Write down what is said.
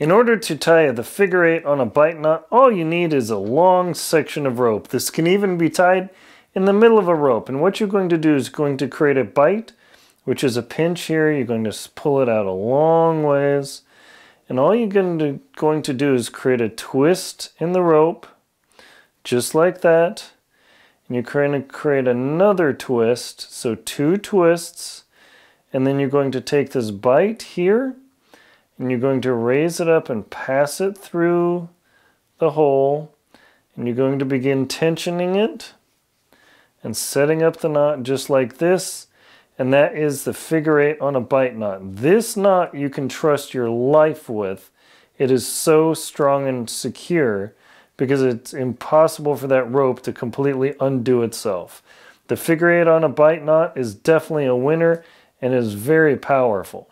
In order to tie the figure 8 on a bight knot, all you need is a long section of rope. This can even be tied in the middle of a rope. And what you're going to do is going to create a bight, which is a pinch here. You're going to pull it out a long ways. And all you're going to do is create a twist in the rope, just like that. And you're going to create another twist, so two twists. And then you're going to take this bight here, and you're going to raise it up and pass it through the hole, and you're going to begin tensioning it and setting up the knot just like this, and that is the figure 8 on a bight knot. This knot you can trust your life with. It is so strong and secure because it's impossible for that rope to completely undo itself. The figure 8 on a bight knot is definitely a winner and is very powerful.